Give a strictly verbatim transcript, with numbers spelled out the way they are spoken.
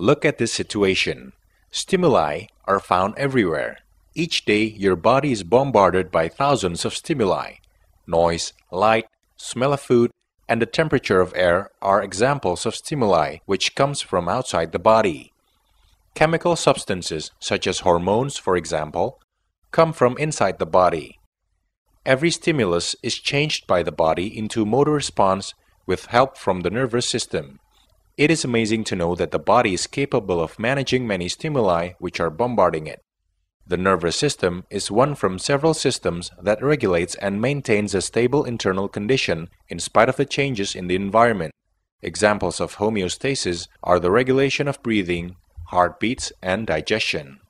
Look at this situation. Stimuli are found everywhere. Each day your body is bombarded by thousands of stimuli. Noise, light, smell of food, and the temperature of air are examples of stimuli which comes from outside the body. Chemical substances, such as hormones, for example, come from inside the body. Every stimulus is changed by the body into motor response with help from the nervous system. It is amazing to know that the body is capable of managing many stimuli which are bombarding it. The nervous system is one from several systems that regulates and maintains a stable internal condition in spite of the changes in the environment. Examples of homeostasis are the regulation of breathing, heartbeats, and digestion.